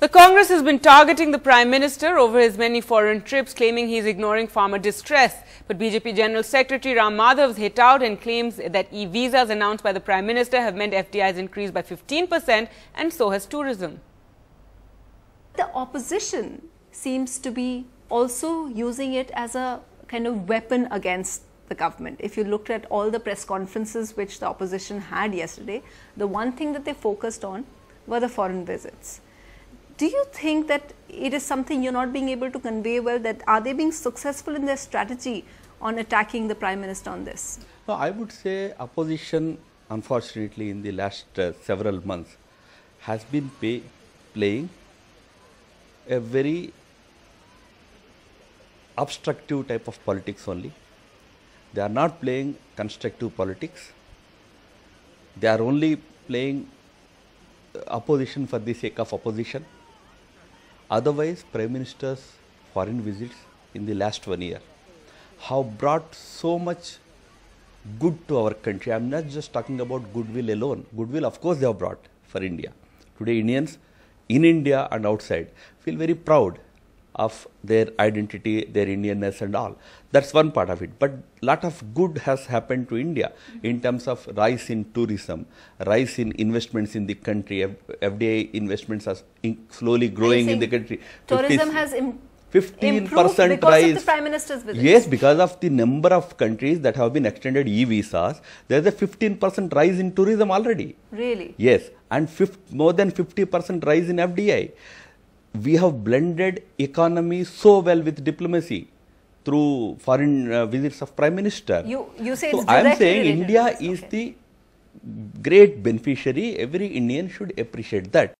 The Congress has been targeting the Prime Minister over his many foreign trips, claiming he is ignoring farmer distress. But BJP General Secretary Ram Madhav has hit out and claims that e-visas announced by the Prime Minister have meant FDI has increased by 15% and so has tourism. The opposition seems to be also using it as a kind of weapon against the government. If you looked at all the press conferences which the opposition had yesterday, the one thing that they focused on were the foreign visits. Do you think that it is something you're not being able to convey well, that are they being successful in their strategy on attacking the Prime Minister on this? No, I would say opposition, unfortunately, in the last several months has been playing a very obstructive type of politics only. They are not playing constructive politics. They are only playing opposition for the sake of opposition. Otherwise, Prime Minister's foreign visits in the last 1 year have brought so much good to our country. I am not just talking about goodwill alone. Goodwill, of course, they have brought for India. Today, Indians in India and outside feel very proud of their identity, their Indianness and all. That's one part of it. But lot of good has happened to India in terms of rise in tourism, rise in investments in the country. FDI investments are slowly growing in the country. Tourism has improved. 15% because rise. Of the Prime Minister's visit. Yes, because of the number of countries that have been extended e-visas, there is a 15% rise in tourism already. Really? Yes, and more than 50% rise in FDI. We have blended economy so well with diplomacy through foreign visits of Prime Minister. You say so. I am saying India is the great beneficiary. Every Indian should appreciate that.